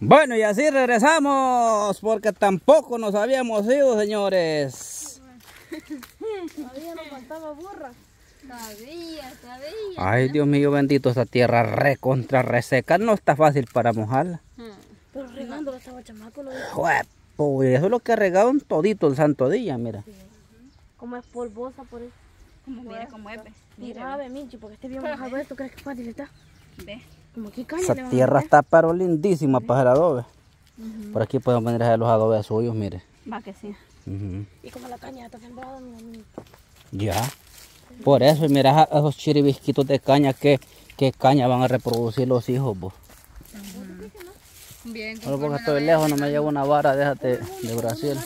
Bueno, y así regresamos porque tampoco nos habíamos ido, señores. Todavía nos faltaba burra. Todavía. Ay, Dios mío bendito, esta tierra recontra reseca. No está fácil para mojarla. Pero regándola estaba chamaco. Eso es lo que regaban todito el santo día, mira. Sí. Como es polvosa por eso. Como mira, como es. Mira, ve, Minchi, porque este bien mojado esto, ¿crees que fácil está? Ve. Como aquí caña. Esa tierra está pero lindísima para el adobe. Por aquí podemos venir a hacer los adobes suyos, mire. Va que sí. Y como la caña está sembrada, mira, mira. Ya. Por eso, mira esos chiribisquitos de caña, que caña van a reproducir los hijos, vos. Bien, solo porque estoy lejos, no me llevo una vara, déjate de Brasil.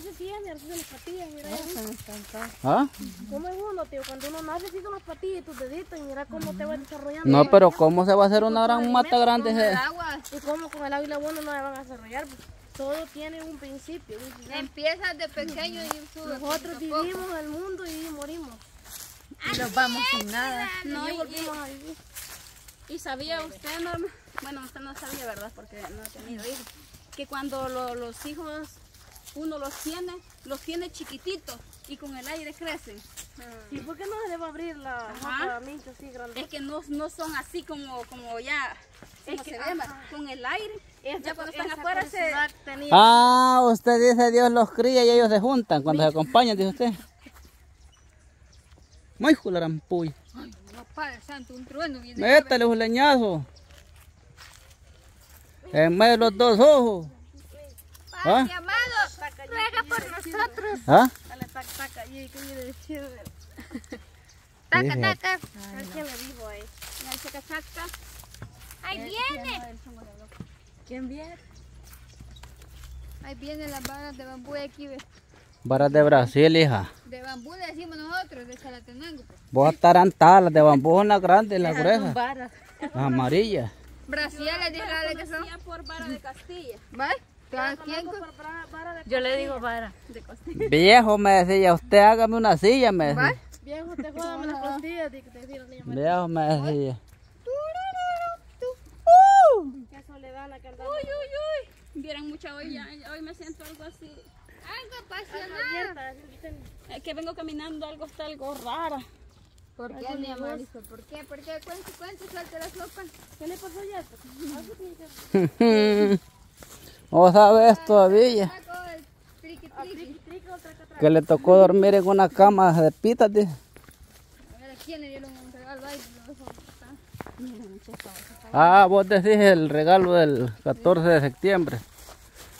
¿Ah? ¿Cómo es uno, tío? Cuando uno nace, se hizo unas patillas y tus deditos y mira cómo te va desarrollando. No, pero ¿cómo se va a hacer una gran mata grande? ¿Y cómo con el agua y la buena no se van a desarrollar? Todo tiene un principio. Empiezas de pequeño y nosotros vivimos el mundo y morimos. Y nos vamos sin nada. No, y sabía usted, Norma, bueno, usted no sabía, ¿verdad? Porque no ha tenido hijos. Que cuando los hijos, uno los tiene chiquititos y con el aire crecen. ¿Y por qué no se le va a abrir la boca a Mincho así grande? Es que no son así como ya, es que se ve, con el aire. Ya cuando están afuera se... Ah, usted dice Dios los cría y ellos se juntan cuando se acompañan, dice usted. Muy julampuy. Ay, no, Padre Santo, un trueno. Métale un leñazo. En medio de los dos ojos. Padre amado, ruega por nosotros. ¿Ah? Dale, taca, taca. Ay, qué bien es chévere. Taca, taca. Ay, ¿quién le dijo ahí? Ay, taca, taca. Ahí viene. ¿Quién viene? Ahí vienen las varas de bambú de aquí, ve. Varas de Brasil, hija. De bambú le decimos nosotros, de Chalatenango. Vos atarantalas, de bambú son las grandes, las gruesas. Las amarillas. Brasil le dije la de que son. Por vara de Castilla. ¿Vale? Yo le digo vara de Castilla. Viejo me decía, usted hágame una silla, me decía. ¿Vale? Viejo, te jodame las costillas, te decía la niña. Viejo me decía. Qué soledad la que andaba. Uy, uy, uy. Vieran mucha olla, hoy me siento algo así. Algo apasionado. Es que vengo caminando, algo está algo rara. ¿Por qué, mi amor? ¿Por qué? ¿Por qué? Cuente, cuente, suelte la sopa. ¿Qué le pasó ya? ¿Vos sabés todavía? Que le tocó dormir en una cama de pitas, tío. A ver, ¿a quién le dieron un regalo ahí? Ah, vos decís el regalo del 14 de septiembre.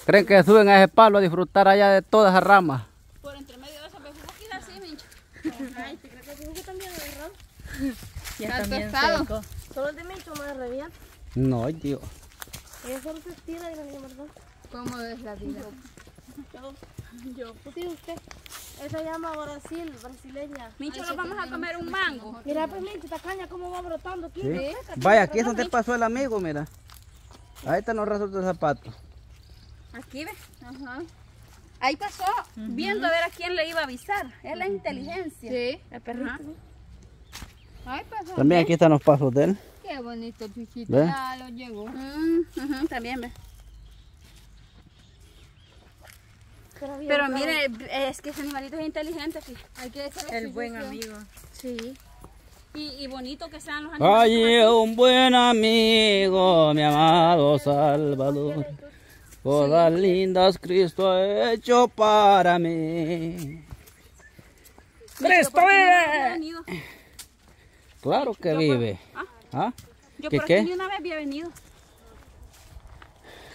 ¿Creen que suben a ese palo a disfrutar allá de todas las ramas? Por entre medio de esas bejuquis así, Mincho. Ay, ¿te crees que bejuquis también es raro? Ya está. ¿Solo el de Mincho no es reviar? No, tío. Ella solo se tira de la niña, ¿verdad? ¿Cómo es la vida? Yo. ¿Tú tienes usted? Esa llama Brasil, brasileña. Mincho, nos vamos a comer un mango. Mira, pues, Mincho, esta caña cómo va brotando aquí. Vaya, aquí es donde pasó el amigo, mira. Ahí está, no resuelto el zapato. Aquí ve, ahí pasó viendo a ver a quién le iba a avisar, es la inteligencia. Sí, el perrito. Ahí pasó. También aquí están los pasos de él. Qué bonito, chiquito. Ya lo llegó. También ve. Pero mire, es que ese animalito es inteligente aquí. Hay que decirle que es el buen amigo. Sí. Y bonito que sean los animales. Ay, un buen amigo, mi amado Salvador. Todas lindas Cristo ha hecho para mí. ¡Cristo vive! Claro que vive. Yo por aquí ni una vez había venido.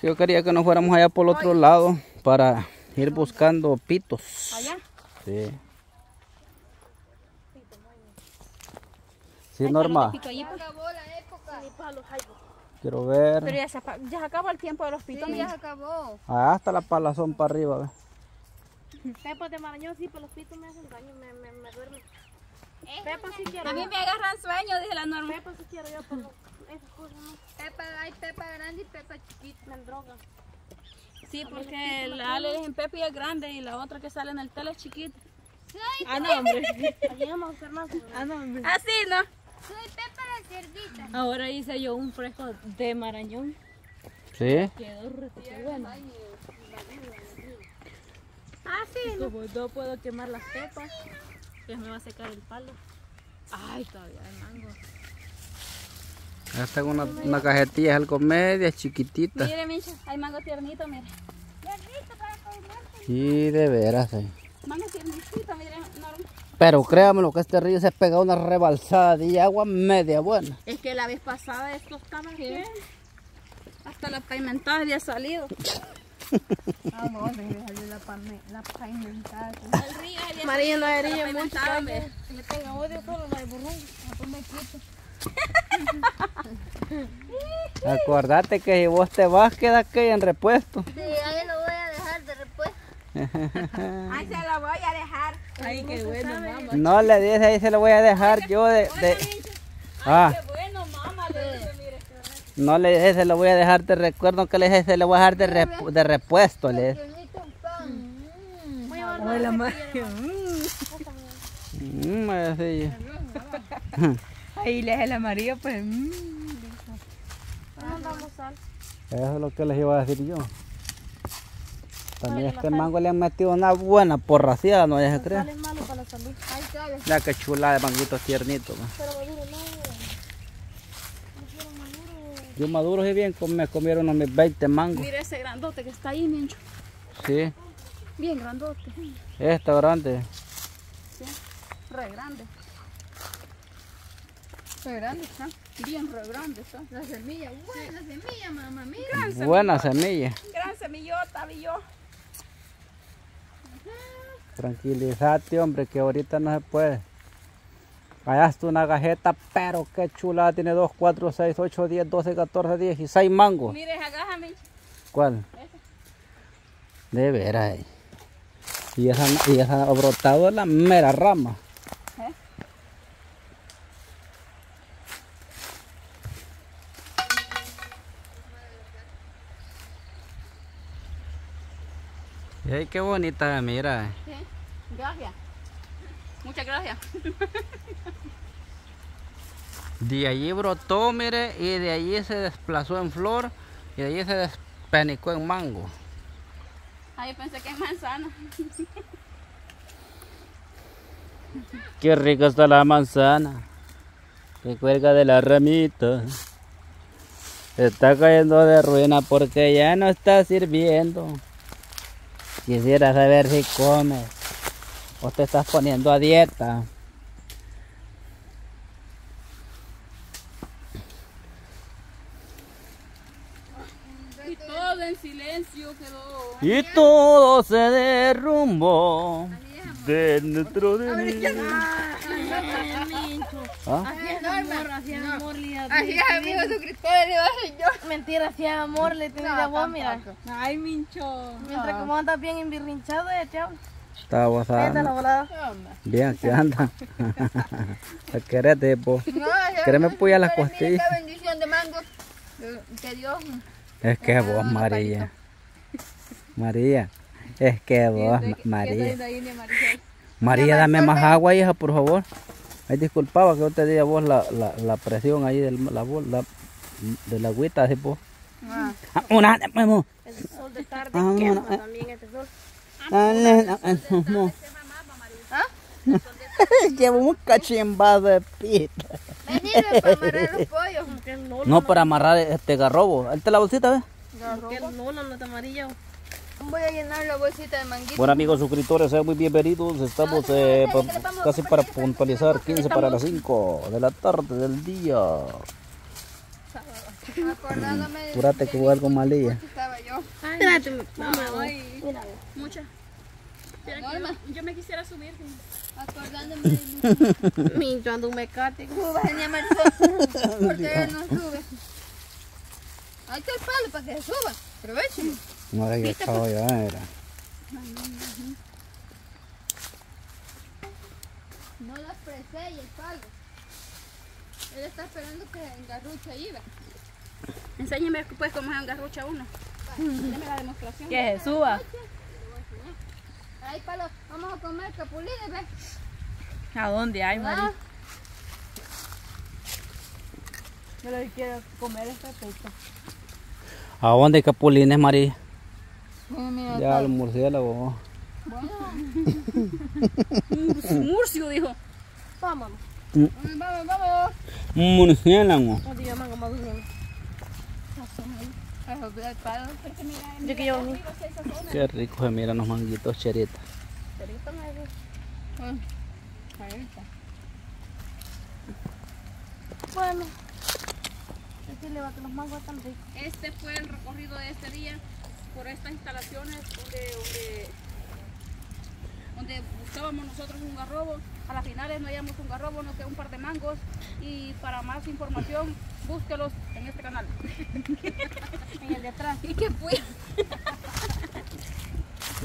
Yo quería que nos fuéramos allá por el otro lado para ir buscando pitos. ¿Allá? Sí. Sí, Norma. Quiero ver. Pero ya se acabó el tiempo de los pitones. Sí, ya se acabó. Ah, hasta la palazón para arriba, ve. Pepa de Marañón, sí, pero los pitos me hacen daño, me duermen. Pepa sí quiero. A mí me agarran sueño, dice la Norma. Pepa sí quiero yo, pero esas cosas no. Pepa, hay Pepa grande y Pepa chiquita. Me droga. Sí, porque la Ale es en Pepa y es grande y la otra que sale en el tele es chiquita. Ah, no, hombre. Allí vamos a buscar más. Ah, no, hombre. Así, ¿no? Soy Pepa la Ahora hice yo un fresco de marañón. ¿Sí? Quedó re bueno. Ah, sí. Como yo puedo quemar las pepas, que me va a secar el palo. Ay, todavía hay mango. Esta es una cajetilla, es algo media chiquitita. Mire, Mincho, hay mango tiernito, mire. Tiernito para comerse. Sí, de veras, eh. Mango tiernito, mire, Norma. Pero créame lo que este río se ha pegado una rebalsada de agua media buena. Es que la vez pasada esto estaba bien. Hasta la pavimentada había salido. Vamos, déjale la pavimentada. El río había María no haría mucho. Le tengo odio solo la de burrón. Acordate que si vos te vas, queda aquella en repuesto. Sí, ahí lo voy a dejar de repuesto. Ahí se lo voy a dejar. Ay, qué bueno, mamá. No le dices, ahí se lo voy a dejar. Ay, yo de... Ay, qué bueno, mamá. No le dije, se lo voy a dejar de recuerdo, que le dije, se lo voy a dejar de repuesto. Le dije. Hola, Mario. Ahí le dije el amarillo, pues. Eso es lo que les iba a decir yo. También este mango le han metido una buena porraciada, no vayas a creer. Ya que chula de manguitos tiernitos. Yo maduro y bien me comieron unos mis 20 mangos. Mira ese grandote que está ahí, Mincho. Sí. Bien grandote. Está grande. Sí, re grande. Re grande está. Bien re grande está. La semilla, buena semilla, mamá. Mira. Gran buena semilla. Gran semillota, vi yo. Tranquilízate, hombre, que ahorita no se puede. Hallaste una gajeta, pero qué chulada. Tiene 2, 4, 6, 8, 10, 12, 14, 16 mangos. Mire esa gaja, Mincho. ¿Cuál? Esa. De veras. Y esa ha brotado en la mera rama. ¿Eh? Y ay, qué bonita, mira. Sí. Gracias. Muchas gracias. De allí brotó, mire, y de allí se desplazó en flor, y de allí se despenicó en mango. Ay, pensé que es manzana. Qué rica está la manzana, que cuelga de la ramita. Se está cayendo de ruina porque ya no está sirviendo. Quisiera saber si comes. Vos te estás poniendo a dieta. Y todo en silencio quedó. Y todo se derrumbó dentro de mí. Así es, amigo suscriptores, le voy a yo. Mentira, si es amor, le tenés la voz, mira. Ay, Mincho. Mientras como andas bien embirrinchado, ya chao. Está guasada. Bien, ¿qué anda? Querete, po. Quereme puya las costillas. Qué bendición de mango. Que Dios. Es que vos, María. María. Es que vos, María. María, dame más agua, hija, por favor. Ay, disculpaba que yo te di a vos la presión ahí de la agüita, así, po. Una, vamos. El sol de tarde quema también este sol. Llevo un cachimbado de pita. Venime para amarrar los pollos. No, para amarrar este garrobo. Ahí está la bolsita, ¿ves? Garrobo. No, está amarillo. Voy a llenar la bolsita de manguito. Bueno, amigos suscriptores, sean muy bienvenidos. Estamos casi para puntualizar 15 para las 5 de la tarde del día. Apúrate que hubo algo malilla. Mucha. Yo me quisiera subir. Acordándome de mí. Yo ando un mecate. ¿Cómo vas a llamar porque él no sube? Ahí está el palo para que se suba. Aprovechen. No le he echado ya, era. No la presé y el palo. Él está esperando que engarrucha ahí, ¿verdad? Enséñeme pues cómo se engarrucha uno. Dame la demostración. Que se suba. Ahí, Palo, vamos a comer capulines, ¿ves? ¿A dónde hay, María? Yo lo que quiero comer es pepito. ¿A dónde capulines, María? Mira, ya, el murciélago. Bueno. Murcio, dijo. Vámonos. Vamos. Murciélago. Qué rico se miran los manguitos cheritas. Bueno, los mangos están ricos. Este fue el recorrido de este día por estas instalaciones donde buscábamos nosotros un garrobo. A las finales no hallamos un garrobo, no que un par de mangos. Y para más información, búsquelos en este canal. En el de atrás. ¿Y qué fue?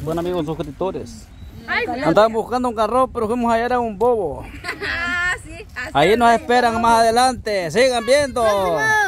Bueno, amigos suscriptores. Andaban buscando un garrobo, pero fuimos a hallar a un bobo. Ah, sí. Ahí nos esperan más adelante. Sigan viendo.